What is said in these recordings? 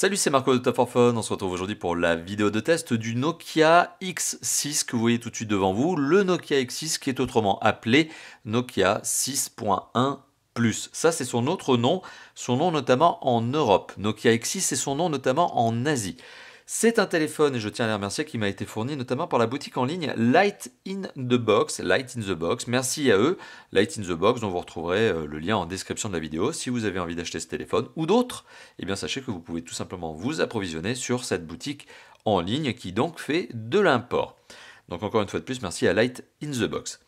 Salut, c'est Marco de Top For Phone. On se retrouve aujourd'hui pour la vidéo de test du Nokia X6 que vous voyez tout de suite devant vous. Le Nokia X6 qui est autrement appelé Nokia 6.1 Plus. Ça, c'est son nom notamment en Europe. Nokia X6, c'est son nom notamment en Asie. C'est un téléphone, et je tiens à les remercier, qui m'a été fourni notamment par la boutique en ligne Light in the Box. Merci à eux, Light in the Box, dont vous retrouverez le lien en description de la vidéo. Si vous avez envie d'acheter ce téléphone ou d'autres, eh bien sachez que vous pouvez tout simplement vous approvisionner sur cette boutique en ligne qui donc fait de l'import. Donc encore une fois de plus, merci à Light in the Box.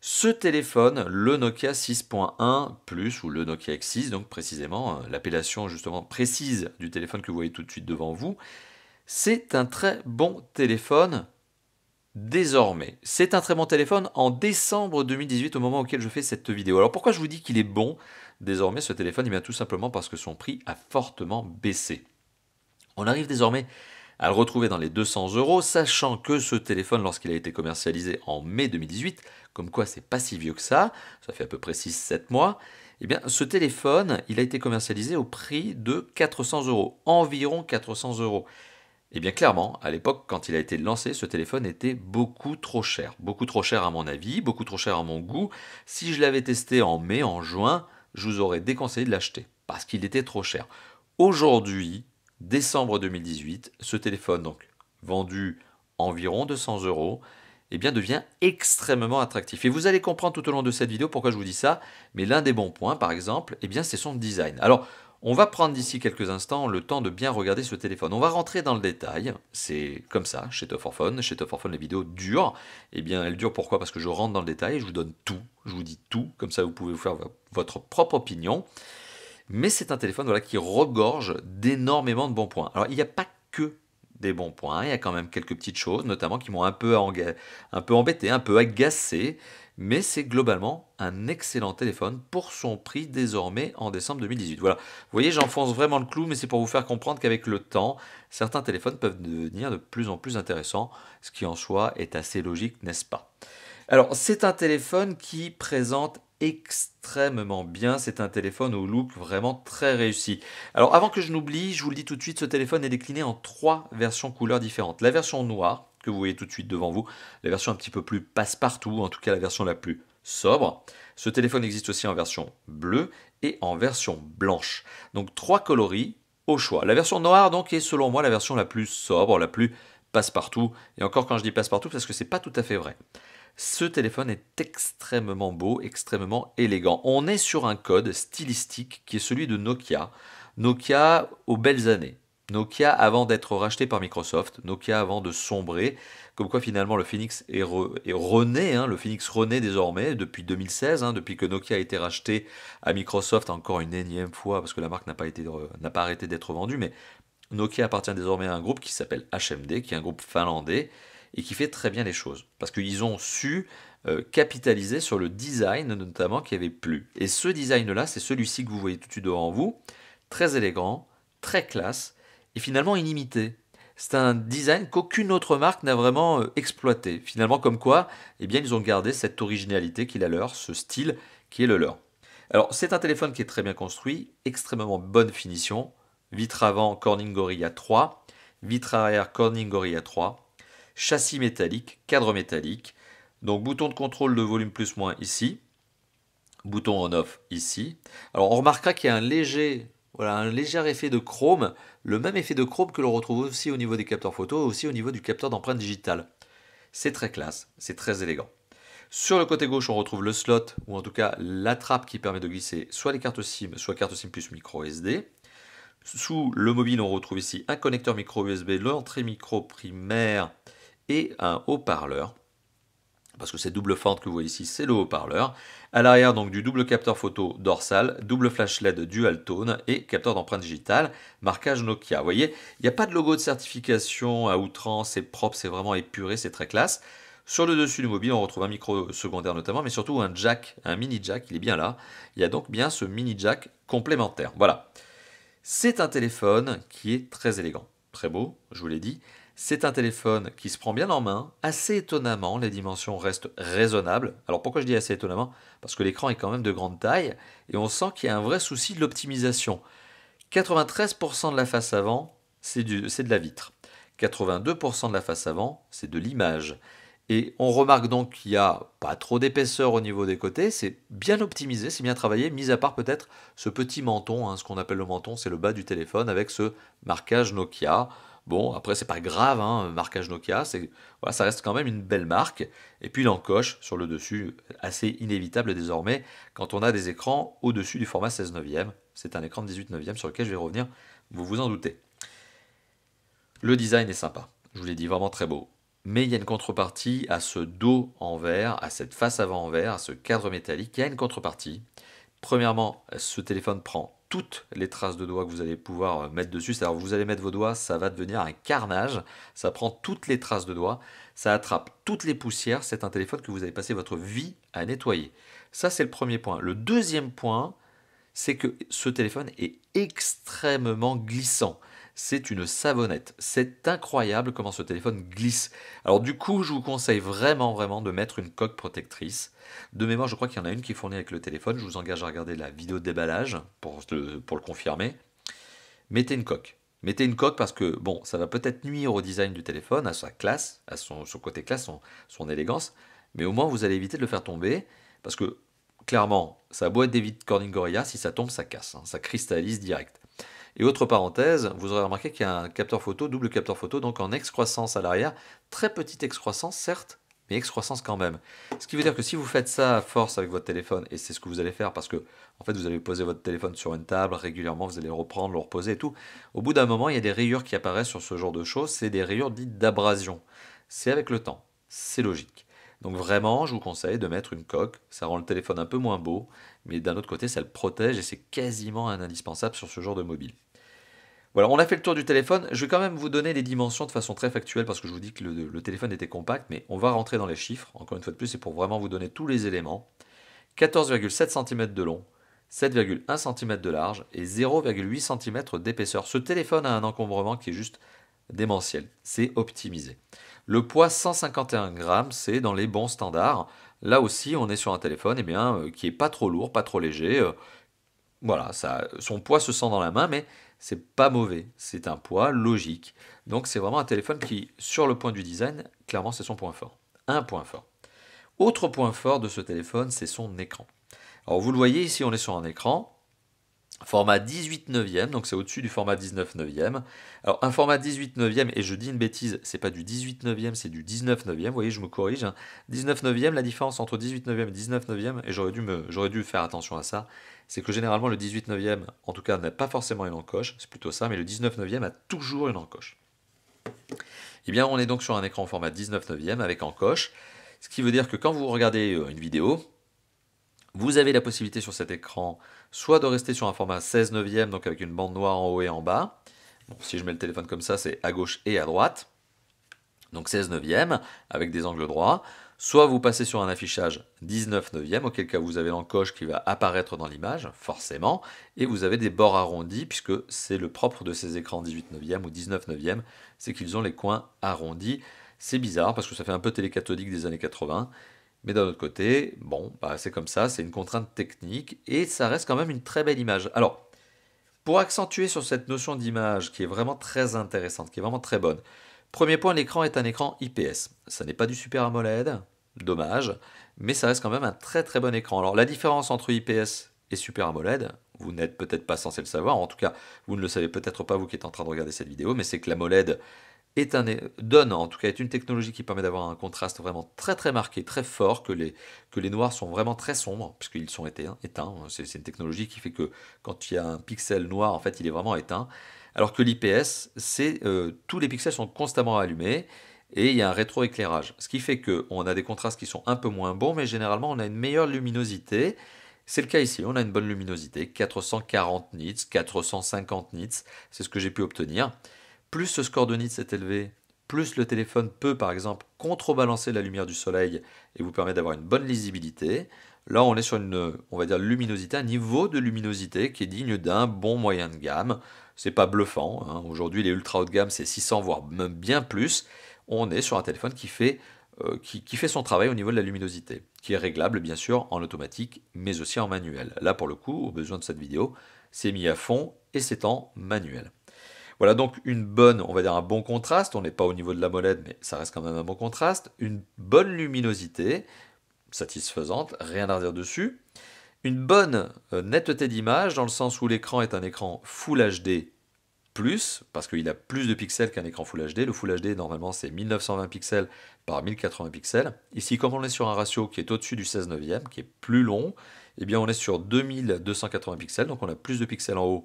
Ce téléphone, le Nokia 6.1 Plus ou le Nokia X6, donc précisément, l'appellation justement précise du téléphone que vous voyez tout de suite devant vous, c'est un très bon téléphone désormais. C'est un très bon téléphone en décembre 2018 au moment auquel je fais cette vidéo. Alors pourquoi je vous dis qu'il est bon désormais ce téléphone? Eh bien tout simplement parce que son prix a fortement baissé. On arrive désormais à le retrouver dans les 200 €, sachant que ce téléphone, lorsqu'il a été commercialisé en mai 2018, comme quoi c'est pas si vieux que ça fait à peu près 6-7 mois, eh bien ce téléphone, il a été commercialisé au prix de 400 €, environ 400 €. Eh bien clairement, à l'époque, quand il a été lancé, ce téléphone était beaucoup trop cher à mon avis, beaucoup trop cher à mon goût. Si je l'avais testé en mai, en juin, je vous aurais déconseillé de l'acheter, parce qu'il était trop cher. Aujourd'hui, décembre 2018, ce téléphone, donc vendu environ 200 €, eh bien devient extrêmement attractif. Et vous allez comprendre tout au long de cette vidéo pourquoi je vous dis ça. Mais l'un des bons points, par exemple, eh bien c'est son design. Alors, on va prendre d'ici quelques instants le temps de bien regarder ce téléphone. On va rentrer dans le détail. C'est comme ça chez Top For Phone. Chez Top For Phone, les vidéos durent. Eh bien, elles durent pourquoi? Parce que je rentre dans le détail et je vous donne tout. Je vous dis tout. Comme ça, vous pouvez vous faire votre propre opinion. Mais c'est un téléphone voilà, qui regorge d'énormément de bons points. Alors, il n'y a pas que des bons points, il y a quand même quelques petites choses, notamment qui m'ont un peu embêté, un peu agacé, mais c'est globalement un excellent téléphone pour son prix désormais en décembre 2018. Voilà, vous voyez, j'enfonce vraiment le clou, mais c'est pour vous faire comprendre qu'avec le temps, certains téléphones peuvent devenir de plus en plus intéressants, ce qui en soi est assez logique, n'est-ce pas? Alors, c'est un téléphone qui présente extrêmement bien, c'est un téléphone au look vraiment très réussi. Alors avant que je n'oublie, je vous le dis tout de suite, ce téléphone est décliné en 3 versions couleurs différentes. La version noire, que vous voyez tout de suite devant vous, la version un petit peu plus passe-partout, en tout cas la version la plus sobre. Ce téléphone existe aussi en version bleue et en version blanche. Donc 3 coloris au choix. La version noire donc est selon moi la version la plus sobre, la plus passe-partout. Et encore quand je dis passe-partout, parce que c'est pas tout à fait vrai. Ce téléphone est extrêmement beau, extrêmement élégant. On est sur un code stylistique qui est celui de Nokia. Nokia aux belles années. Nokia avant d'être racheté par Microsoft. Nokia avant de sombrer. Comme quoi finalement le Phoenix est rené. Hein, le Phoenix renaît désormais depuis 2016. Hein, depuis que Nokia a été racheté à Microsoft encore une énième fois. Parce que la marque n'a pas arrêté d'être vendue. Mais Nokia appartient désormais à un groupe qui s'appelle HMD. Qui est un groupe finlandais. Et qui fait très bien les choses, parce qu'ils ont su capitaliser sur le design notamment qui avait plu. Et ce design-là, c'est celui-ci que vous voyez tout de suite devant vous, très élégant, très classe, et finalement inimité. C'est un design qu'aucune autre marque n'a vraiment exploité. Finalement, comme quoi, eh bien, ils ont gardé cette originalité qui est la leur, ce style qui est le leur. Alors, c'est un téléphone qui est très bien construit, extrêmement bonne finition, vitre avant Corning Gorilla 3, vitre arrière Corning Gorilla 3, châssis métallique, cadre métallique, donc bouton de contrôle de volume plus-moins ici, bouton on-off ici. Alors on remarquera qu'il y a un léger effet de chrome, le même effet de chrome que l'on retrouve aussi au niveau des capteurs photo, aussi au niveau du capteur d'empreinte digitale. C'est très classe, c'est très élégant. Sur le côté gauche, on retrouve le slot, ou en tout cas la trappe qui permet de glisser soit les cartes SIM, soit carte SIM plus micro SD. Sous le mobile, on retrouve ici un connecteur micro USB, l'entrée micro primaire, et un haut-parleur, parce que cette double fente que vous voyez ici, c'est le haut-parleur. À l'arrière, donc du double capteur photo dorsal, double flash LED dual tone et capteur d'empreinte digitale, marquage Nokia. Vous voyez, il n'y a pas de logo de certification à outrance, c'est propre, c'est vraiment épuré, c'est très classe. Sur le dessus du mobile, on retrouve un micro secondaire notamment, mais surtout un jack, un mini jack, il est bien là. Il y a donc bien ce mini jack complémentaire. Voilà, c'est un téléphone qui est très élégant, très beau, je vous l'ai dit. C'est un téléphone qui se prend bien en main. Assez étonnamment, les dimensions restent raisonnables. Alors pourquoi je dis assez étonnamment? Parce que l'écran est quand même de grande taille et on sent qu'il y a un vrai souci de l'optimisation. 93% de la face avant, c'est de la vitre. 82% de la face avant, c'est de l'image. Et on remarque donc qu'il n'y a pas trop d'épaisseur au niveau des côtés, c'est bien optimisé, c'est bien travaillé, mis à part peut-être ce petit menton, hein, ce qu'on appelle le menton, c'est le bas du téléphone avec ce marquage Nokia. Bon, après c'est pas grave, hein, marquage Nokia, voilà, ça reste quand même une belle marque. Et puis l'encoche sur le dessus, assez inévitable désormais, quand on a des écrans au-dessus du format 16/9, c'est un écran de 18/9 sur lequel je vais revenir, vous vous en doutez. Le design est sympa, je vous l'ai dit, vraiment très beau. Mais il y a une contrepartie à ce dos en verre, à cette face avant en verre, à ce cadre métallique. Il y a une contrepartie. Premièrement, ce téléphone prend toutes les traces de doigts que vous allez pouvoir mettre dessus. C'est-à-dire vous allez mettre vos doigts, ça va devenir un carnage. Ça prend toutes les traces de doigts, ça attrape toutes les poussières. C'est un téléphone que vous avez passé votre vie à nettoyer. Ça, c'est le premier point. Le deuxième point, c'est que ce téléphone est extrêmement glissant. C'est une savonnette. C'est incroyable comment ce téléphone glisse. Alors du coup, je vous conseille vraiment de mettre une coque protectrice. De mémoire, je crois qu'il y en a une qui est fournie avec le téléphone. Je vous engage à regarder la vidéo de déballage pour le confirmer. Mettez une coque. Mettez une coque parce que bon, ça va peut-être nuire au design du téléphone, à sa classe, à son côté classe, son élégance. Mais au moins, vous allez éviter de le faire tomber parce que clairement, ça a beau être des vitres Corning Gorilla, si ça tombe, ça casse, hein, ça cristallise direct. Et autre parenthèse, vous aurez remarqué qu'il y a un capteur photo, double capteur photo, donc en excroissance à l'arrière. Très petite excroissance, certes, mais excroissance quand même. Ce qui veut dire que si vous faites ça à force avec votre téléphone, et c'est ce que vous allez faire parce que en fait, vous allez poser votre téléphone sur une table régulièrement, vous allez le reprendre, le reposer et tout. Au bout d'un moment, il y a des rayures qui apparaissent sur ce genre de choses. C'est des rayures dites d'abrasion. C'est avec le temps, c'est logique. Donc vraiment, je vous conseille de mettre une coque. Ça rend le téléphone un peu moins beau, mais d'un autre côté, ça le protège et c'est quasiment un indispensable sur ce genre de mobile. Voilà, on a fait le tour du téléphone. Je vais quand même vous donner les dimensions de façon très factuelle parce que je vous dis que le téléphone était compact, mais on va rentrer dans les chiffres. Encore une fois de plus, c'est pour vraiment vous donner tous les éléments. 14,7 cm de long, 7,1 cm de large et 0,8 cm d'épaisseur. Ce téléphone a un encombrement qui est juste démentiel. C'est optimisé. Le poids 151 grammes, c'est dans les bons standards. Là aussi, on est sur un téléphone eh bien, qui n'est pas trop lourd, pas trop léger. Voilà, ça, son poids se sent dans la main, mais c'est pas mauvais. C'est un poids logique. Donc, c'est vraiment un téléphone qui, sur le point du design, clairement, c'est son point fort. Un point fort. Autre point fort de ce téléphone, c'est son écran. Alors, vous le voyez, ici, on est sur un écran. Format 18/9, donc c'est au-dessus du format 19/9. Alors un format 18/9, et je dis une bêtise, c'est pas du 18/9, c'est du 19/9, vous voyez, je me corrige. Hein. 19/9, la différence entre 18/9 et 19/9, et j'aurais dû faire attention à ça, c'est que généralement le 18/9, en tout cas, n'a pas forcément une encoche, c'est plutôt ça, mais le 19/9 a toujours une encoche. Eh bien, on est donc sur un écran en format 19/9 avec encoche, ce qui veut dire que quand vous regardez une vidéo, vous avez la possibilité sur cet écran soit de rester sur un format 16/9, donc avec une bande noire en haut et en bas. Bon, si je mets le téléphone comme ça, c'est à gauche et à droite. Donc 16/9 avec des angles droits. Soit vous passez sur un affichage 19/9, auquel cas vous avez l'encoche qui va apparaître dans l'image, forcément. Et vous avez des bords arrondis, puisque c'est le propre de ces écrans 18/9 ou 19/9, c'est qu'ils ont les coins arrondis. C'est bizarre parce que ça fait un peu télécathodique des années 80. Mais d'un autre côté, bon, bah c'est comme ça, c'est une contrainte technique et ça reste quand même une très belle image. Alors, pour accentuer sur cette notion d'image qui est vraiment très intéressante, qui est vraiment très bonne, premier point, l'écran est un écran IPS. Ça n'est pas du Super AMOLED, dommage, mais ça reste quand même un très bon écran. Alors, la différence entre IPS et Super AMOLED, vous n'êtes peut-être pas censé le savoir, en tout cas, vous ne le savez peut-être pas, vous qui êtes en train de regarder cette vidéo, mais c'est que l'AMOLED est une technologie qui permet d'avoir un contraste vraiment très marqué, très fort, que les noirs sont vraiment très sombres, puisqu'ils sont éteints. C'est une technologie qui fait que quand il y a un pixel noir, en fait, il est vraiment éteint. Alors que l'IPS, c'est tous les pixels sont constamment allumés et il y a un rétroéclairage. Ce qui fait qu'on a des contrastes qui sont un peu moins bons, mais généralement, on a une meilleure luminosité. C'est le cas ici, on a une bonne luminosité, 440 nits, 450 nits, c'est ce que j'ai pu obtenir. Plus ce score de nits est élevé, plus le téléphone peut, par exemple, contrebalancer la lumière du soleil et vous permet d'avoir une bonne lisibilité. Là, on est sur une, on va dire, luminosité, un niveau de luminosité qui est digne d'un bon moyen de gamme. C'est pas bluffant, hein. Aujourd'hui, les ultra haut de gamme, c'est 600, voire même bien plus. On est sur un téléphone qui fait son travail au niveau de la luminosité, qui est réglable, bien sûr, en automatique, mais aussi en manuel. Là, pour le coup, au besoin de cette vidéo, c'est mis à fond et c'est en manuel. Voilà donc une bonne, on va dire un bon contraste, on n'est pas au niveau de l'AMOLED mais ça reste quand même un bon contraste, une bonne luminosité, satisfaisante, rien à dire dessus, une bonne netteté d'image dans le sens où l'écran est un écran Full HD+, parce qu'il a plus de pixels qu'un écran Full HD, le Full HD normalement c'est 1920 pixels par 1080 pixels, ici comme on est sur un ratio qui est au-dessus du 16:9, qui est plus long, eh bien on est sur 2280 pixels, donc on a plus de pixels en haut,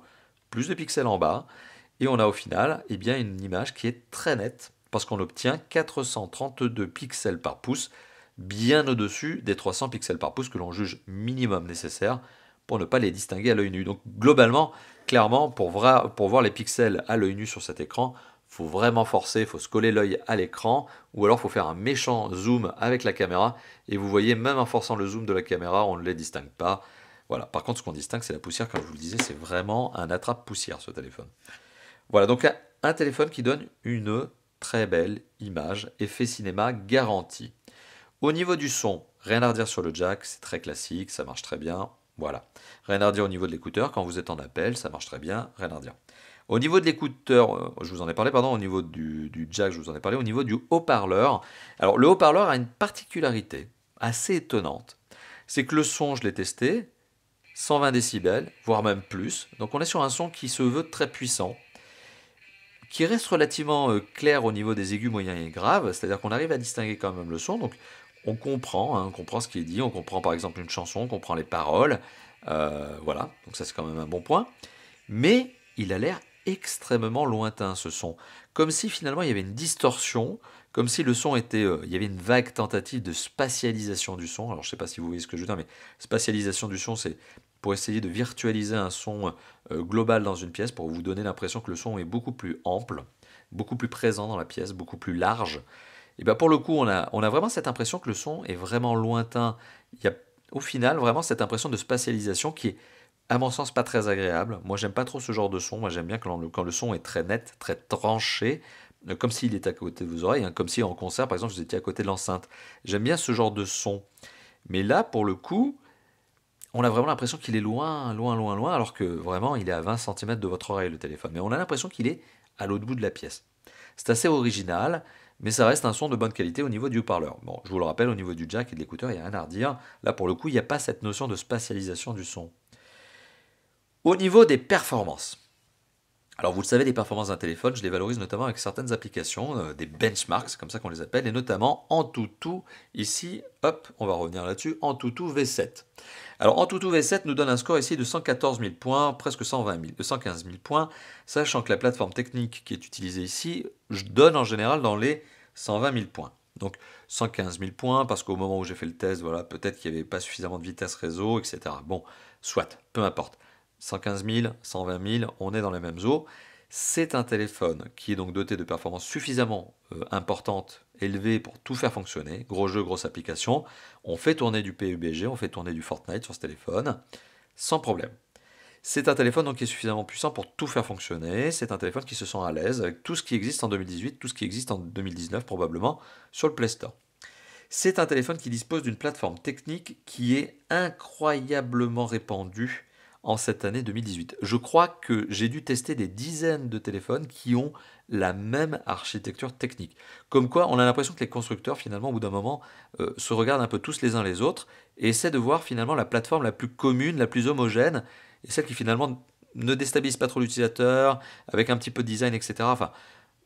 plus de pixels en bas, et on a au final eh bien, une image qui est très nette, parce qu'on obtient 432 pixels par pouce, bien au-dessus des 300 pixels par pouce que l'on juge minimum nécessaire pour ne pas les distinguer à l'œil nu. Donc globalement, clairement, pour voir les pixels à l'œil nu sur cet écran, il faut vraiment forcer, il faut se coller l'œil à l'écran, ou alors il faut faire un méchant zoom avec la caméra, et vous voyez, même en forçant le zoom de la caméra, on ne les distingue pas. Voilà. Par contre, ce qu'on distingue, c'est la poussière, comme je vous le disais, c'est vraiment un attrape-poussière ce téléphone. Voilà, donc un téléphone qui donne une très belle image, effet cinéma garanti. Au niveau du son, rien à redire sur le jack, c'est très classique, ça marche très bien, voilà. Rien à redire au niveau de l'écouteur, quand vous êtes en appel, ça marche très bien, rien à redire. Au niveau de l'écouteur, je vous en ai parlé, pardon, au niveau du jack, je vous en ai parlé, au niveau du haut-parleur. Alors, le haut-parleur a une particularité assez étonnante, c'est que le son, je l'ai testé, 120 décibels, voire même plus, donc on est sur un son qui se veut très puissant, qui reste relativement clair au niveau des aigus, moyens et graves, c'est-à-dire qu'on arrive à distinguer quand même le son, donc on comprend ce qui est dit, on comprend par exemple une chanson, on comprend les paroles, voilà, donc ça c'est quand même un bon point, mais il a l'air extrêmement lointain ce son, comme si finalement il y avait une distorsion, comme si le son était, il y avait une vague tentative de spatialisation du son, alors je ne sais pas si vous voyez ce que je veux dire, mais spatialisation du son c'est pour essayer de virtualiser un son global dans une pièce, pour vous donner l'impression que le son est beaucoup plus ample, beaucoup plus présent dans la pièce, beaucoup plus large. Et bien pour le coup, on a vraiment cette impression que le son est vraiment lointain. Il y a au final vraiment cette impression de spatialisation qui est, à mon sens, pas très agréable. Moi, j'aime pas trop ce genre de son. Moi, j'aime bien quand le son est très net, très tranché, comme s'il était à côté de vos oreilles, hein, comme si en concert, par exemple, vous étiez à côté de l'enceinte. J'aime bien ce genre de son. Mais là, pour le coup, on a vraiment l'impression qu'il est loin, loin, loin, loin, alors que vraiment, il est à 20 cm de votre oreille, le téléphone. Mais on a l'impression qu'il est à l'autre bout de la pièce. C'est assez original, mais ça reste un son de bonne qualité au niveau du haut-parleur. Bon, je vous le rappelle, au niveau du jack et de l'écouteur, il n'y a rien à redire. Là, pour le coup, il n'y a pas cette notion de spatialisation du son. Au niveau des performances. Alors, vous le savez, les performances d'un téléphone, je les valorise notamment avec certaines applications, des benchmarks, c'est comme ça qu'on les appelle, et notamment Antutu, ici, hop, on va revenir là-dessus, Antutu V7. Alors, Antutu V7 nous donne un score ici de 114 000 points, presque 115 000 points, sachant que la plateforme technique qui est utilisée ici, je donne en général dans les 120 000 points. Donc, 115 000 points, parce qu'au moment où j'ai fait le test, voilà, peut-être qu'il n'y avait pas suffisamment de vitesse réseau, etc. Bon, soit, peu importe. 115 000, 120 000, on est dans les mêmes eaux. C'est un téléphone qui est donc doté de performances suffisamment importantes, élevées pour tout faire fonctionner. Gros jeu, grosse application. On fait tourner du PUBG, on fait tourner du Fortnite sur ce téléphone, sans problème. C'est un téléphone donc qui est suffisamment puissant pour tout faire fonctionner. C'est un téléphone qui se sent à l'aise avec tout ce qui existe en 2018, tout ce qui existe en 2019 probablement sur le Play Store. C'est un téléphone qui dispose d'une plateforme technique qui est incroyablement répandue en cette année 2018. Je crois que j'ai dû tester des dizaines de téléphones qui ont la même architecture technique. Comme quoi, on a l'impression que les constructeurs, finalement, au bout d'un moment, se regardent un peu tous les uns les autres et essaient de voir, finalement, la plateforme la plus commune, la plus homogène, et celle qui, finalement, ne déstabilise pas trop l'utilisateur, avec un petit peu de design, etc. Enfin,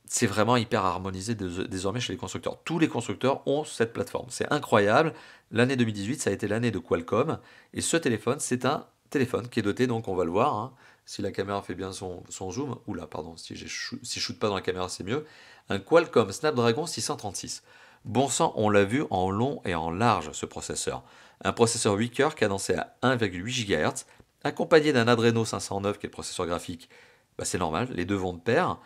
c'est vraiment hyper harmonisé désormais chez les constructeurs. Tous les constructeurs ont cette plateforme. C'est incroyable. L'année 2018, ça a été l'année de Qualcomm, et ce téléphone, c'est un téléphone qui est doté, donc on va le voir, hein, si la caméra fait bien son zoom, oula, pardon, si je shoot pas dans la caméra, c'est mieux, un Qualcomm Snapdragon 636. Bon sang, on l'a vu en long et en large, ce processeur. Un processeur 8 cœurs cadencé à 1,8 GHz, accompagné d'un Adreno 509, qui est le processeur graphique, bah, c'est normal, les deux vont de pair,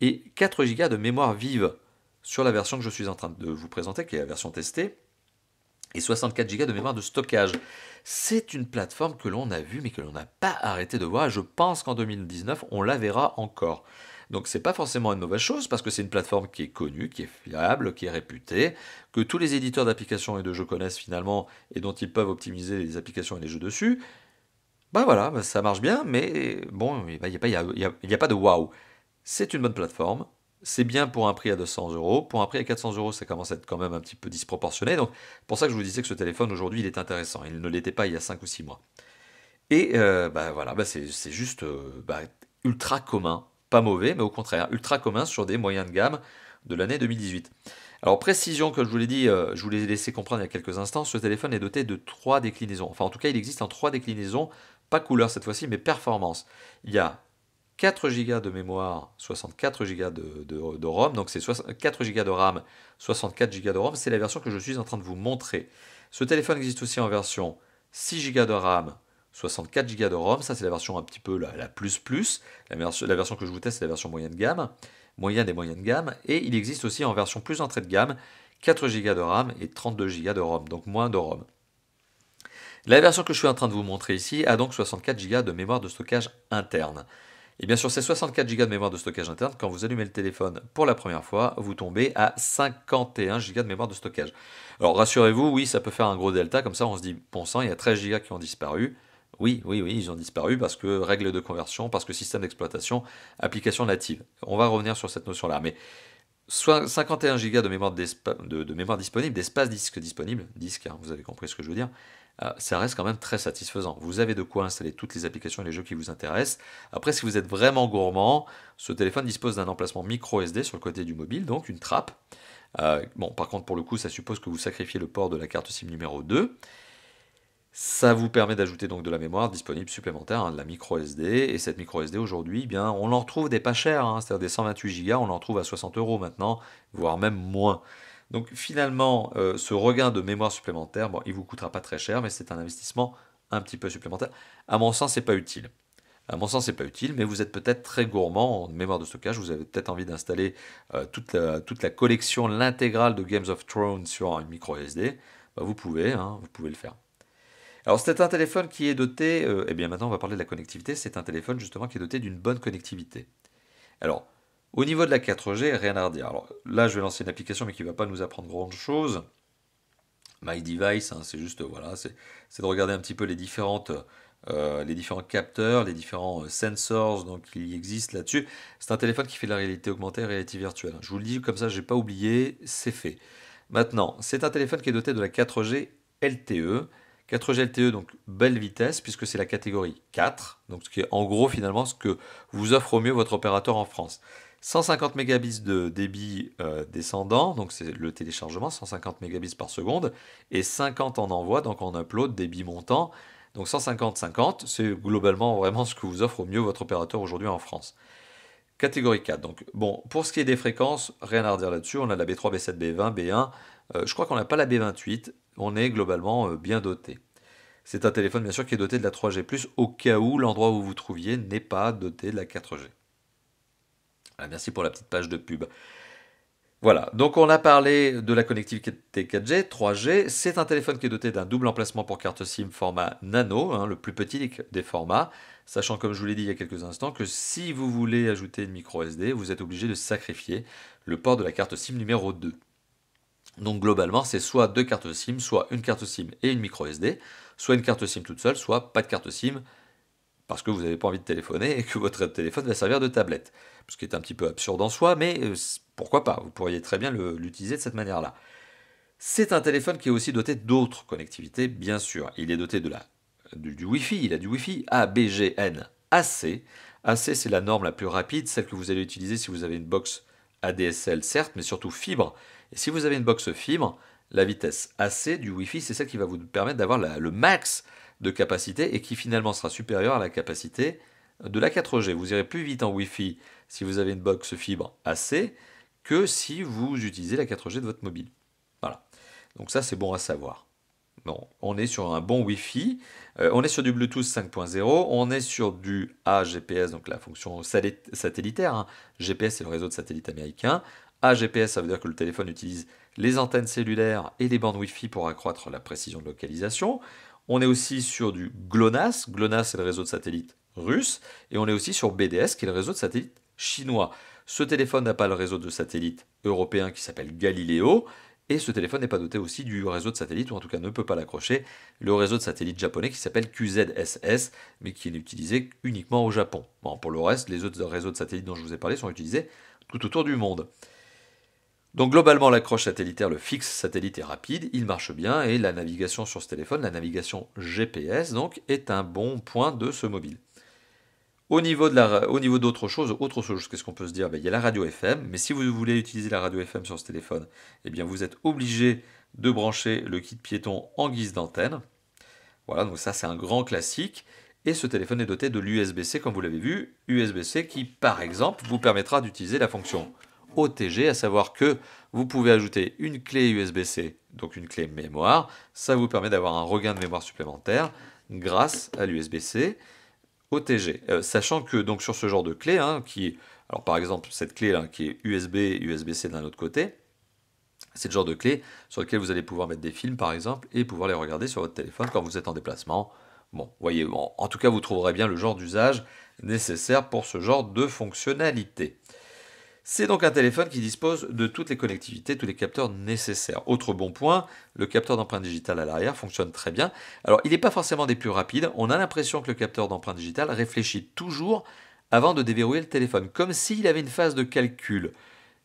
et 4 Go de mémoire vive sur la version que je suis en train de vous présenter, qui est la version testée, et 64 Go de mémoire de stockage. C'est une plateforme que l'on a vue, mais que l'on n'a pas arrêté de voir. Je pense qu'en 2019, on la verra encore. Donc, ce n'est pas forcément une mauvaise chose, parce que c'est une plateforme qui est connue, qui est fiable, qui est réputée, que tous les éditeurs d'applications et de jeux connaissent finalement, et dont ils peuvent optimiser les applications et les jeux dessus. Bah voilà, bah ça marche bien, mais bon, il n'y a pas de waouh. C'est une bonne plateforme, c'est bien pour un prix à 200 €. Pour un prix à 400 €, ça commence à être quand même un petit peu disproportionné. Donc, pour ça que je vous disais que ce téléphone aujourd'hui, il est intéressant. Il ne l'était pas il y a 5 ou 6 mois. Et bah voilà, bah c'est juste ultra commun. Pas mauvais, mais au contraire, ultra commun sur des moyens de gamme de l'année 2018. Alors, précision que je vous l'ai dit, je vous l'ai laissé comprendre il y a quelques instants, ce téléphone est doté de 3 déclinaisons. Enfin, en tout cas, il existe en 3 déclinaisons, pas couleur cette fois-ci, mais performance. Il y a 4 Go de mémoire, 64 Go de ROM, donc c'est 4 Go de RAM, 64 Go de ROM, c'est la version que je suis en train de vous montrer. Ce téléphone existe aussi en version 6 Go de RAM, 64 Go de ROM, ça c'est la version un petit peu la plus, la version que je vous teste c'est la version moyenne de gamme, moyenne et moyenne de gamme, et il existe aussi en version plus entrée de gamme, 4 Go de RAM et 32 Go de ROM, donc moins de ROM. La version que je suis en train de vous montrer ici a donc 64 Go de mémoire de stockage interne. Et bien sur ces 64 Go de mémoire de stockage interne, quand vous allumez le téléphone pour la première fois, vous tombez à 51 Go de mémoire de stockage. Alors rassurez-vous, oui, ça peut faire un gros delta, comme ça on se dit, bon sang, il y a 13 Go qui ont disparu. Oui, ils ont disparu parce que règles de conversion, parce que système d'exploitation, application native. On va revenir sur cette notion-là. Mais 51 Go de mémoire, disponible, d'espace disque disponible, disque, hein, vous avez compris ce que je veux dire, ça reste quand même très satisfaisant. Vous avez de quoi installer toutes les applications et les jeux qui vous intéressent. Après, si vous êtes vraiment gourmand, ce téléphone dispose d'un emplacement micro SD sur le côté du mobile, donc une trappe. Bon, par contre, pour le coup, ça suppose que vous sacrifiez le port de la carte SIM numéro 2. Ça vous permet d'ajouter donc de la mémoire disponible supplémentaire, hein, de la micro SD. Et cette micro SD aujourd'hui, eh bien, on en retrouve des pas chers, hein, c'est-à-dire des 128 Go, on en trouve à 60 € maintenant, voire même moins. Donc finalement, ce regain de mémoire supplémentaire, bon, il ne vous coûtera pas très cher, mais c'est un investissement un petit peu supplémentaire. À mon sens, ce n'est pas utile. À mon sens, c'est pas utile, mais vous êtes peut-être très gourmand en mémoire de stockage. Vous avez peut-être envie d'installer toute la collection, l'intégrale de Games of Thrones sur une micro SD. Bah, vous pouvez le faire. Alors c'est un téléphone qui est doté, et bien maintenant on va parler de la connectivité, c'est un téléphone justement qui est doté d'une bonne connectivité. Alors au niveau de la 4G, rien à redire. Alors là je vais lancer une application mais qui ne va pas nous apprendre grand chose. My Device, hein, c'est juste, voilà, c'est de regarder un petit peu les différents capteurs, les différents sensors donc, qui existent là-dessus. C'est un téléphone qui fait de la réalité augmentée, réalité virtuelle. Je vous le dis comme ça, je n'ai pas oublié, c'est fait. Maintenant, c'est un téléphone qui est doté de la 4G LTE. 4G LTE, donc belle vitesse, puisque c'est la catégorie 4, donc ce qui est en gros finalement ce que vous offre au mieux votre opérateur en France. 150 Mbps de débit descendant, donc c'est le téléchargement, 150 Mbps par seconde, et 50 en envoi, donc en upload, débit montant, donc 150-50, c'est globalement vraiment ce que vous offre au mieux votre opérateur aujourd'hui en France. Catégorie 4, donc bon, pour ce qui est des fréquences, rien à redire là-dessus, on a la B3, B7, B20, B1, je crois qu'on n'a pas la B28, on est globalement bien doté. C'est un téléphone bien sûr qui est doté de la 3G+, au cas où l'endroit où vous vous trouviez n'est pas doté de la 4G. Voilà, merci pour la petite page de pub. Voilà, donc on a parlé de la connectivité 4G, 3G, c'est un téléphone qui est doté d'un double emplacement pour carte SIM format nano, hein, le plus petit des formats, sachant comme je vous l'ai dit il y a quelques instants que si vous voulez ajouter une micro SD, vous êtes obligé de sacrifier le port de la carte SIM numéro 2. Donc globalement, c'est soit 2 cartes SIM, soit une carte SIM et une micro SD, soit une carte SIM toute seule, soit pas de carte SIM, parce que vous n'avez pas envie de téléphoner et que votre téléphone va servir de tablette. Ce qui est un petit peu absurde en soi, mais pourquoi pas, vous pourriez très bien l'utiliser de cette manière-là. C'est un téléphone qui est aussi doté d'autres connectivités, bien sûr. Il est doté du Wi-Fi, il a du Wi-Fi A, B, G, N, AC. AC, c'est la norme la plus rapide, celle que vous allez utiliser si vous avez une box ADSL, certes, mais surtout fibre. Et si vous avez une box fibre, la vitesse AC du Wi-Fi, c'est celle qui va vous permettre d'avoir le max de capacité et qui finalement sera supérieure à la capacité de la 4G. Vous irez plus vite en Wi-Fi si vous avez une box fibre AC que si vous utilisez la 4G de votre mobile. Voilà. Donc ça, c'est bon à savoir. Bon, on est sur un bon Wi-Fi, on est sur du Bluetooth 5.0, on est sur du A-GPS, donc la fonction satellitaire. Hein. GPS, c'est le réseau de satellites américain. A-GPS, ça veut dire que le téléphone utilise les antennes cellulaires et les bandes Wi-Fi pour accroître la précision de localisation. On est aussi sur du GLONASS. GLONASS, c'est le réseau de satellites russe. Et on est aussi sur BDS, qui est le réseau de satellites chinois. Ce téléphone n'a pas le réseau de satellites européen qui s'appelle Galileo. Et ce téléphone n'est pas doté aussi du réseau de satellite, ou en tout cas ne peut pas l'accrocher, le réseau de satellite japonais qui s'appelle QZSS, mais qui est utilisé uniquement au Japon. Bon, pour le reste, les autres réseaux de satellites dont je vous ai parlé sont utilisés tout autour du monde. Donc globalement, l'accroche satellitaire, le fixe satellite est rapide, il marche bien, et la navigation sur ce téléphone, la navigation GPS, donc, est un bon point de ce mobile. Au niveau d'autres choses, qu'est-ce qu'on peut se dire? Il y a la radio FM, mais si vous voulez utiliser la radio FM sur ce téléphone, eh bien vous êtes obligé de brancher le kit piéton en guise d'antenne. Voilà, donc ça c'est un grand classique. Et ce téléphone est doté de l'USB-C, comme vous l'avez vu, USB-C qui, par exemple, vous permettra d'utiliser la fonction OTG, à savoir que vous pouvez ajouter une clé USB-C, donc une clé mémoire. Ça vous permet d'avoir un regain de mémoire supplémentaire grâce à l'USB-C. OTG, sachant que donc sur ce genre de clé, alors par exemple cette clé là, qui est USB, USB-C d'un autre côté, c'est le genre de clé sur lequel vous allez pouvoir mettre des films par exemple et pouvoir les regarder sur votre téléphone quand vous êtes en déplacement. Bon, voyez, en tout cas vous trouverez bien le genre d'usage nécessaire pour ce genre de fonctionnalité. C'est donc un téléphone qui dispose de toutes les connectivités, tous les capteurs nécessaires. Autre bon point, le capteur d'empreinte digitale à l'arrière fonctionne très bien. Alors, il n'est pas forcément des plus rapides. On a l'impression que le capteur d'empreinte digitale réfléchit toujours avant de déverrouiller le téléphone, comme s'il avait une phase de calcul.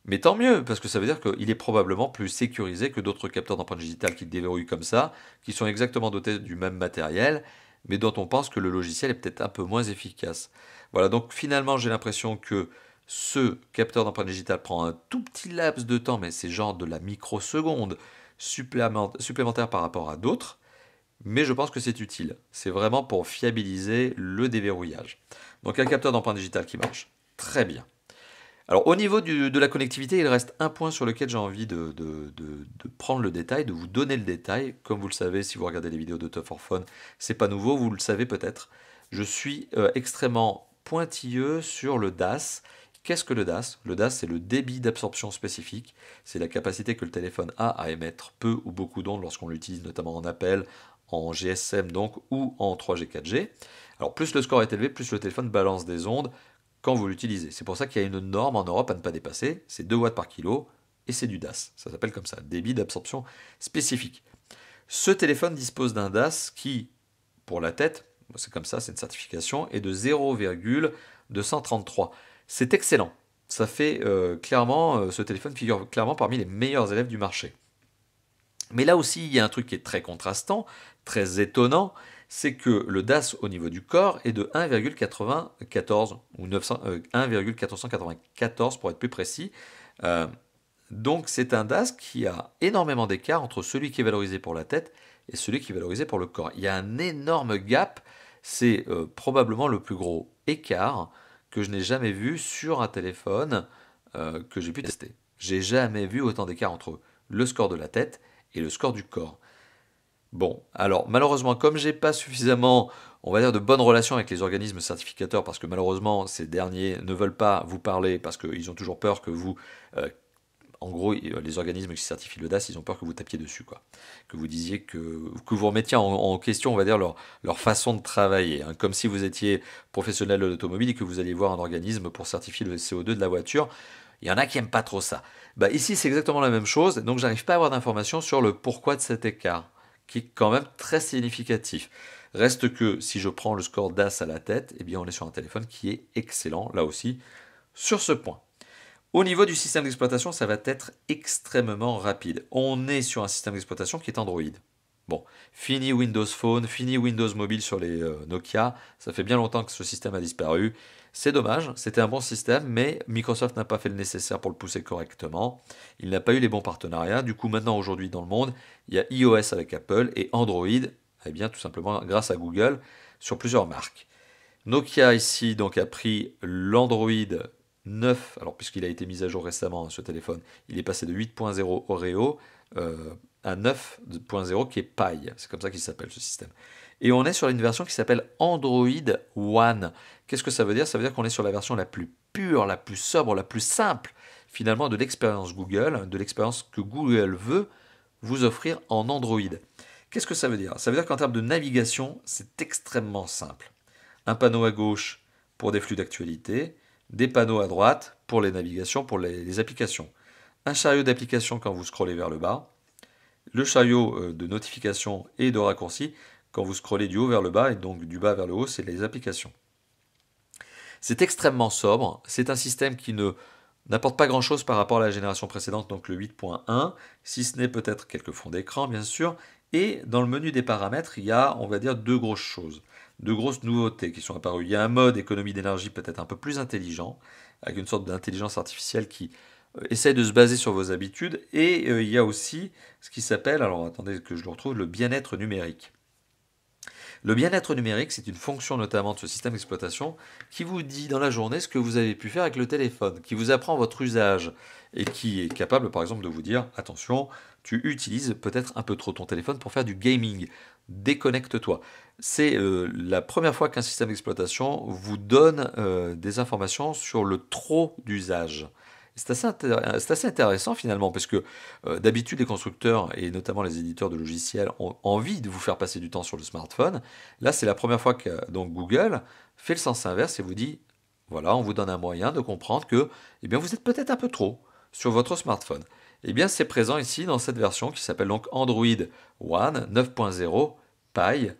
Mais tant mieux, parce que ça veut dire qu'il est probablement plus sécurisé que d'autres capteurs d'empreinte digitale qui déverrouillent comme ça, qui sont exactement dotés du même matériel, mais dont on pense que le logiciel est peut-être un peu moins efficace. Voilà, donc finalement, j'ai l'impression que ce capteur d'empreinte digitale prend un tout petit laps de temps, mais c'est genre de la microseconde supplémentaire par rapport à d'autres. Mais je pense que c'est utile. C'est vraiment pour fiabiliser le déverrouillage. Donc un capteur d'empreinte digitale qui marche très bien. Alors au niveau de la connectivité, il reste un point sur lequel j'ai envie de prendre le détail, de vous donner le détail. Comme vous le savez, si vous regardez les vidéos de Top For Phone, c'est pas nouveau, vous le savez peut-être. Je suis extrêmement pointilleux sur le DAS. Qu'est-ce que le DAS? Le DAS, c'est le débit d'absorption spécifique. C'est la capacité que le téléphone a à émettre peu ou beaucoup d'ondes lorsqu'on l'utilise notamment en appel, en GSM donc, ou en 3G, 4G. Alors plus le score est élevé, plus le téléphone balance des ondes quand vous l'utilisez. C'est pour ça qu'il y a une norme en Europe à ne pas dépasser. C'est 2 watts par kilo et c'est du DAS. Ça s'appelle comme ça, débit d'absorption spécifique. Ce téléphone dispose d'un DAS qui, pour la tête, c'est comme ça, c'est une certification, est de 0,233. C'est excellent, ça fait clairement, ce téléphone figure clairement parmi les meilleurs élèves du marché. Mais là aussi, il y a un truc qui est très contrastant, très étonnant, c'est que le DAS au niveau du corps est de 1,94 ou 1,494 pour être plus précis. Donc c'est un DAS qui a énormément d'écart entre celui qui est valorisé pour la tête et celui qui est valorisé pour le corps. Il y a un énorme gap, c'est probablement le plus gros écart que je n'ai jamais vu sur un téléphone que j'ai pu tester. J'ai jamais vu autant d'écart entre le score de la tête et le score du corps. Bon, alors malheureusement, comme j'ai pas suffisamment, on va dire, de bonnes relations avec les organismes certificateurs, parce que malheureusement, ces derniers ne veulent pas vous parler, parce qu'ils ont toujours peur que vous... en gros, les organismes qui certifient le DAS, ils ont peur que vous tapiez dessus, quoi. Que vous disiez que vous remettiez en question, on va dire, leur façon de travailler. Hein. Comme si vous étiez professionnel de l'automobile et que vous alliez voir un organisme pour certifier le CO2 de la voiture. Il y en a qui n'aiment pas trop ça. Bah, ici, c'est exactement la même chose. Donc, j'arrive pas à avoir d'informations sur le pourquoi de cet écart, qui est quand même très significatif. Reste que, si je prends le score DAS à la tête, eh bien, on est sur un téléphone qui est excellent, là aussi, sur ce point. Au niveau du système d'exploitation, ça va être extrêmement rapide. On est sur un système d'exploitation qui est Android. Bon, fini Windows Phone, fini Windows Mobile sur les Nokia. Ça fait bien longtemps que ce système a disparu. C'est dommage, c'était un bon système, mais Microsoft n'a pas fait le nécessaire pour le pousser correctement. Il n'a pas eu les bons partenariats. Du coup, maintenant, aujourd'hui, dans le monde, il y a iOS avec Apple et Android, eh bien, tout simplement grâce à Google, sur plusieurs marques. Nokia, ici, donc, a pris l'Android 9, alors puisqu'il a été mis à jour récemment, ce téléphone, il est passé de 8.0 Oreo à 9.0 qui est Pie, c'est comme ça qu'il s'appelle ce système. Et on est sur une version qui s'appelle Android One. Qu'est-ce que ça veut dire? Ça veut dire qu'on est sur la version la plus pure, la plus sobre, la plus simple, finalement, de l'expérience Google, de l'expérience que Google veut vous offrir en Android. Qu'est-ce que ça veut dire? Ça veut dire qu'en termes de navigation, c'est extrêmement simple. Un panneau à gauche pour des flux d'actualité, des panneaux à droite pour les navigations, pour les applications. Un chariot d'applications quand vous scrollez vers le bas. le chariot de notification et de raccourci quand vous scrollez du haut vers le bas, et donc du bas vers le haut, c'est les applications. C'est extrêmement sobre, c'est un système qui n'apporte pas grand-chose par rapport à la génération précédente, donc le 8.1, si ce n'est peut-être quelques fonds d'écran, bien sûr. Et dans le menu des paramètres, il y a, on va dire, deux grosses choses, deux grosses nouveautés qui sont apparues. Il y a un mode économie d'énergie peut-être un peu plus intelligent, avec une sorte d'intelligence artificielle qui essaye de se baser sur vos habitudes. Et il y a aussi ce qui s'appelle, alors attendez que je le retrouve, le bien-être numérique. Le bien-être numérique, c'est une fonction notamment de ce système d'exploitation qui vous dit dans la journée ce que vous avez pu faire avec le téléphone, qui vous apprend votre usage et qui est capable par exemple de vous dire « Attention, tu utilises peut-être un peu trop ton téléphone pour faire du gaming, déconnecte-toi ». C'est la première fois qu'un système d'exploitation vous donne des informations sur le trop d'usage. C'est assez intéressant finalement, parce que d'habitude les constructeurs et notamment les éditeurs de logiciels ont envie de vous faire passer du temps sur le smartphone. Là, c'est la première fois que donc, Google fait le sens inverse et vous dit, voilà, on vous donne un moyen de comprendre que eh bien, vous êtes peut-être un peu trop sur votre smartphone. Eh bien, c'est présent ici dans cette version qui s'appelle donc Android One 9.0 Pie.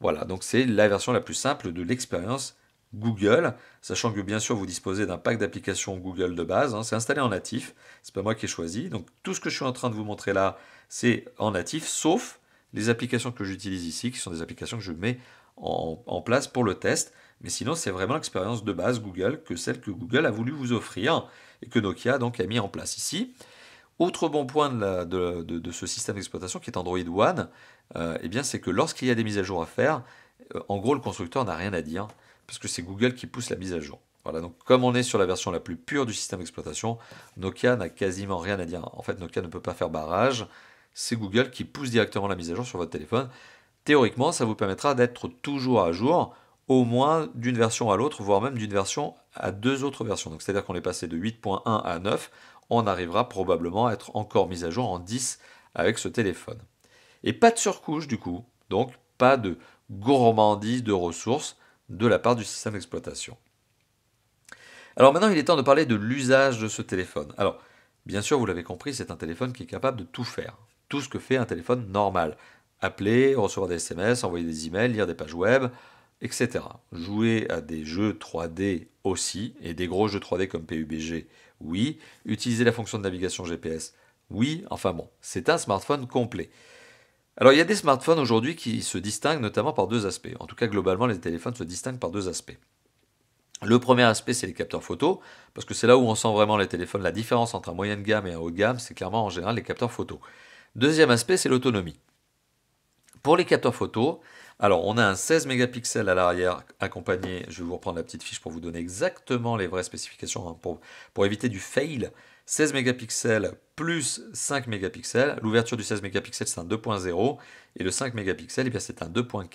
Voilà, donc c'est la version la plus simple de l'expérience Google, sachant que bien sûr vous disposez d'un pack d'applications Google de base, hein, c'est installé en natif, c'est pas moi qui ai choisi, donc tout ce que je suis en train de vous montrer là, c'est en natif, sauf les applications que j'utilise ici, qui sont des applications que je mets en place pour le test, mais sinon c'est vraiment l'expérience de base Google, que celle que Google a voulu vous offrir, et que Nokia donc a mis en place ici. Autre bon point de ce système d'exploitation qui est Android One, eh bien c'est que lorsqu'il y a des mises à jour à faire, en gros le constructeur n'a rien à dire, parce que c'est Google qui pousse la mise à jour. Voilà, donc comme on est sur la version la plus pure du système d'exploitation, Nokia n'a quasiment rien à dire. En fait, Nokia ne peut pas faire barrage. C'est Google qui pousse directement la mise à jour sur votre téléphone. Théoriquement, ça vous permettra d'être toujours à jour, au moins d'une version à l'autre, voire même d'une version à deux autres versions. Donc, c'est-à-dire qu'on est passé de 8.1 à 9. On arrivera probablement à être encore mis à jour en 10 avec ce téléphone. Et pas de surcouche du coup. Donc, pas de gourmandise de ressources de la part du système d'exploitation. Alors maintenant, il est temps de parler de l'usage de ce téléphone. Alors, bien sûr, vous l'avez compris, c'est un téléphone qui est capable de tout faire. Tout ce que fait un téléphone normal. Appeler, recevoir des SMS, envoyer des emails, lire des pages web, etc. Jouer à des jeux 3D aussi, et des gros jeux 3D comme PUBG, oui. Utiliser la fonction de navigation GPS, oui. Enfin bon, c'est un smartphone complet. Alors, il y a des smartphones aujourd'hui qui se distinguent notamment par deux aspects. En tout cas, globalement, les téléphones se distinguent par deux aspects. Le premier aspect, c'est les capteurs photo, parce que c'est là où on sent vraiment les téléphones. La différence entre un moyen de gamme et un haut de gamme, c'est clairement en général les capteurs photo. Deuxième aspect, c'est l'autonomie. Pour les capteurs photo, alors on a un 16 mégapixels à l'arrière accompagné, je vais vous reprendre la petite fiche pour vous donner exactement les vraies spécifications, hein, pour éviter du fail. 16 mégapixels plus 5 mégapixels. L'ouverture du 16 mégapixels, c'est un 2.0. Et le 5 mégapixels, eh bien, c'est un 2.4.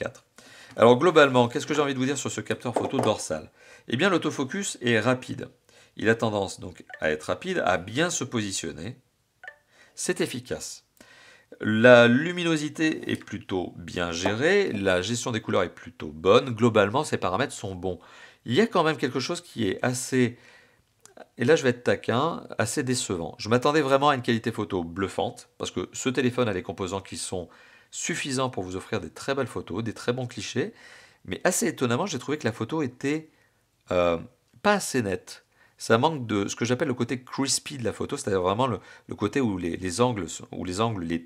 Alors globalement, qu'est-ce que j'ai envie de vous dire sur ce capteur photo dorsal? Eh bien, l'autofocus est rapide. Il a tendance donc à être rapide, à bien se positionner. C'est efficace. La luminosité est plutôt bien gérée. La gestion des couleurs est plutôt bonne. Globalement, ces paramètres sont bons. Il y a quand même quelque chose qui est assez... Et là, je vais être taquin, assez décevant. Je m'attendais vraiment à une qualité photo bluffante, parce que ce téléphone a des composants qui sont suffisants pour vous offrir des très belles photos, des très bons clichés. Mais assez étonnamment, j'ai trouvé que la photo était pas assez nette. Ça manque de ce que j'appelle le côté crispy de la photo, c'est-à-dire vraiment le côté où les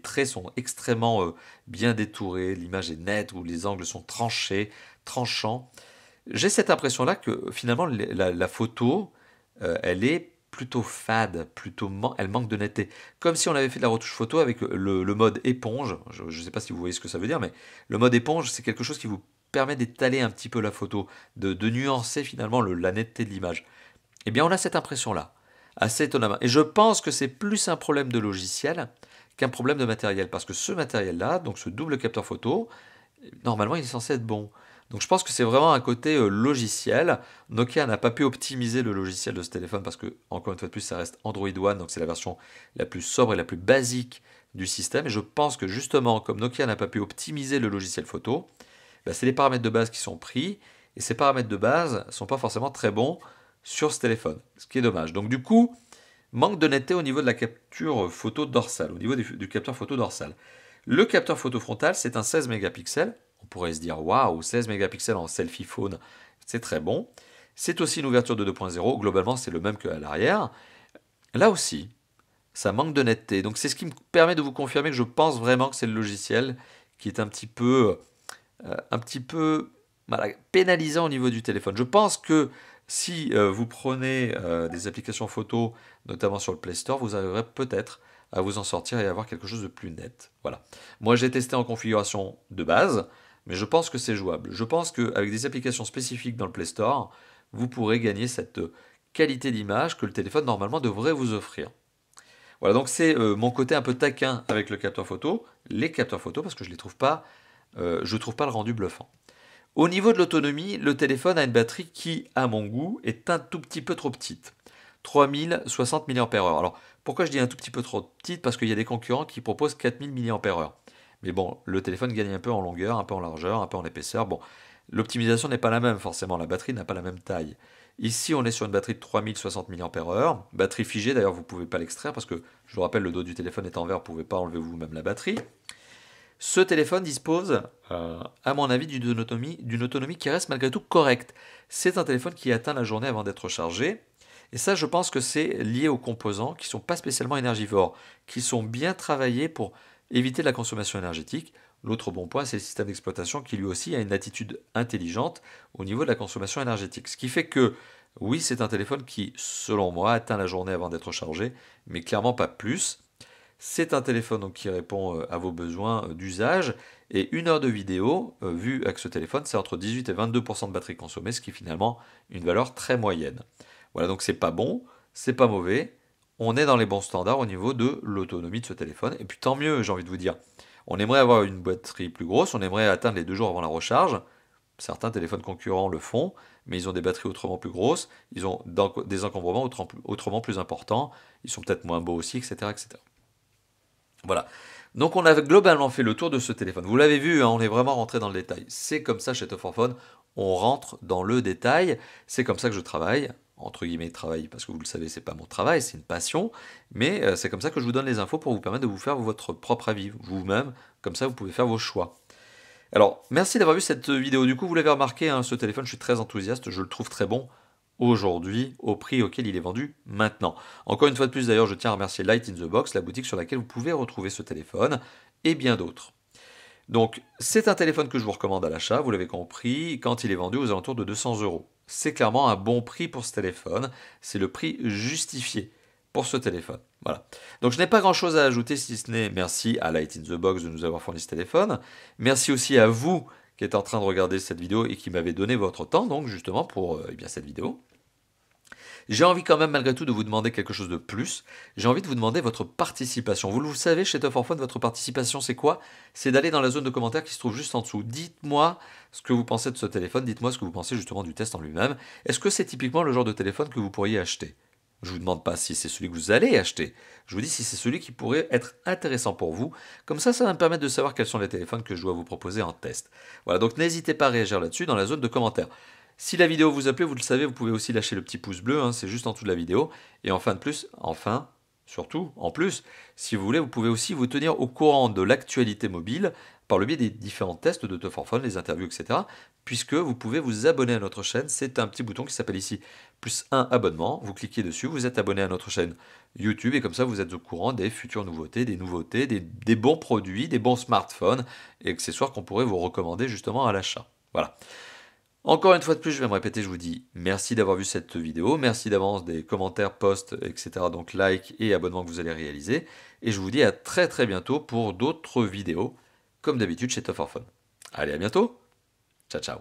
traits sont extrêmement bien détourés, l'image est nette, où les angles sont tranchés, tranchants. J'ai cette impression-là que finalement, la photo... elle est plutôt fade, elle manque de netteté. Comme si on avait fait de la retouche photo avec le mode éponge. Je ne sais pas si vous voyez ce que ça veut dire, mais le mode éponge, c'est quelque chose qui vous permet d'étaler un petit peu la photo, de nuancer finalement la netteté de l'image. Eh bien, on a cette impression-là, assez étonnamment. Et je pense que c'est plus un problème de logiciel qu'un problème de matériel, parce que ce matériel-là, donc ce double capteur photo, normalement, il est censé être bon. Donc je pense que c'est vraiment un côté logiciel. Nokia n'a pas pu optimiser le logiciel de ce téléphone parce que, encore une fois de plus, ça reste Android One, donc c'est la version la plus sobre et la plus basique du système. Et je pense que justement, comme Nokia n'a pas pu optimiser le logiciel photo, bah, c'est les paramètres de base qui sont pris, et ces paramètres de base ne sont pas forcément très bons sur ce téléphone, ce qui est dommage. Donc du coup, Manque de netteté au niveau de la capture photo dorsale, au niveau du capteur photo dorsal. Le capteur photo frontal, c'est un 16 mégapixels. On pourrait se dire, waouh, 16 mégapixels en selfie phone, c'est très bon. C'est aussi une ouverture de 2.0. Globalement, c'est le même qu'à l'arrière. Là aussi, ça manque de netteté. Donc, c'est ce qui me permet de vous confirmer que je pense vraiment que c'est le logiciel qui est un petit peu pénalisant au niveau du téléphone. Je pense que si vous prenez des applications photo, notamment sur le Play Store, vous arriverez peut-être à vous en sortir et à avoir quelque chose de plus net. Voilà. Moi, j'ai testé en configuration de base, mais je pense que c'est jouable. Je pense qu'avec des applications spécifiques dans le Play Store, vous pourrez gagner cette qualité d'image que le téléphone, normalement, devrait vous offrir. Voilà, donc c'est mon côté un peu taquin avec le capteur photo, les capteurs photo, parce que je ne trouve pas le rendu bluffant. Au niveau de l'autonomie, le téléphone a une batterie qui, à mon goût, est un tout petit peu trop petite. 3060 mAh. Alors, pourquoi je dis un tout petit peu trop petite? Parce qu'il y a des concurrents qui proposent 4000 mAh. Mais bon, le téléphone gagne un peu en longueur, un peu en largeur, un peu en épaisseur. Bon, l'optimisation n'est pas la même, forcément. La batterie n'a pas la même taille. Ici, on est sur une batterie de 3060 mAh. Batterie figée, d'ailleurs, vous ne pouvez pas l'extraire parce que, je vous rappelle, le dos du téléphone est en verre, vous ne pouvez pas enlever vous-même la batterie. Ce téléphone dispose, à mon avis, d'une autonomie qui reste malgré tout correcte. C'est un téléphone qui atteint la journée avant d'être chargé. Et ça, je pense que c'est lié aux composants qui ne sont pas spécialement énergivores, qui sont bien travaillés pour éviter la consommation énergétique. L'autre bon point, c'est le système d'exploitation qui lui aussi a une attitude intelligente au niveau de la consommation énergétique. Ce qui fait que, oui, c'est un téléphone qui, selon moi, atteint la journée avant d'être chargé, mais clairement pas plus. C'est un téléphone donc qui répond à vos besoins d'usage et une heure de vidéo vue avec ce téléphone, c'est entre 18 et 22% de batterie consommée, ce qui est finalement une valeur très moyenne. Voilà, donc c'est pas bon, c'est pas mauvais, on est dans les bons standards au niveau de l'autonomie de ce téléphone et puis tant mieux, j'ai envie de vous dire. On aimerait avoir une batterie plus grosse, on aimerait atteindre les 2 jours avant la recharge. Certains téléphones concurrents le font, mais ils ont des batteries autrement plus grosses, ils ont des encombrements autrement plus importants, ils sont peut-être moins beaux aussi, etc., etc. Voilà, donc on a globalement fait le tour de ce téléphone. Vous l'avez vu, hein, on est vraiment rentré dans le détail. C'est comme ça chez Top For Phone, on rentre dans le détail. C'est comme ça que je travaille, entre guillemets travail, parce que vous le savez, c'est pas mon travail, c'est une passion. Mais c'est comme ça que je vous donne les infos pour vous permettre de vous faire votre propre avis, vous-même. Comme ça, vous pouvez faire vos choix. Alors, merci d'avoir vu cette vidéo. Du coup, vous l'avez remarqué, hein, ce téléphone, je suis très enthousiaste, je le trouve très bon. Aujourd'hui, au prix auquel il est vendu maintenant. Encore une fois de plus, d'ailleurs, je tiens à remercier Light in the Box, la boutique sur laquelle vous pouvez retrouver ce téléphone et bien d'autres. Donc, c'est un téléphone que je vous recommande à l'achat, vous l'avez compris, quand il est vendu aux alentours de 200 €. C'est clairement un bon prix pour ce téléphone, c'est le prix justifié pour ce téléphone. Voilà. Donc, je n'ai pas grand-chose à ajouter si ce n'est merci à Light in the Box de nous avoir fourni ce téléphone. Merci aussi à vous qui est en train de regarder cette vidéo et qui m'avait donné votre temps, donc justement pour cette vidéo. J'ai envie quand même malgré tout de vous demander quelque chose de plus. J'ai envie de vous demander votre participation. Vous le savez, chez Top For Phone, votre participation, c'est quoi? C'est d'aller dans la zone de commentaires qui se trouve juste en dessous. Dites-moi ce que vous pensez de ce téléphone, dites-moi ce que vous pensez justement du test en lui-même. Est-ce que c'est typiquement le genre de téléphone que vous pourriez acheter? Je ne vous demande pas si c'est celui que vous allez acheter. Je vous dis si c'est celui qui pourrait être intéressant pour vous. Comme ça, ça va me permettre de savoir quels sont les téléphones que je dois vous proposer en test. Voilà, donc n'hésitez pas à réagir là-dessus dans la zone de commentaires. Si la vidéo vous a plu, vous le savez, vous pouvez aussi lâcher le petit pouce bleu, hein, c'est juste en dessous de la vidéo. Et surtout, si vous voulez, vous pouvez aussi vous tenir au courant de l'actualité mobile par le biais des différents tests de Top For Phone, les interviews, etc. Puisque vous pouvez vous abonner à notre chaîne, c'est un petit bouton qui s'appelle ici +1 abonnement, vous cliquez dessus, vous êtes abonné à notre chaîne YouTube et comme ça vous êtes au courant des futures nouveautés, des bons produits, des bons smartphones et accessoires qu'on pourrait vous recommander justement à l'achat. Voilà. Encore une fois de plus, je vais me répéter, je vous dis merci d'avoir vu cette vidéo, merci d'avance des commentaires, posts, etc. Donc like et abonnement que vous allez réaliser. Et je vous dis à très très bientôt pour d'autres vidéos, comme d'habitude chez Top For Phone. Allez, à bientôt. Ciao, ciao.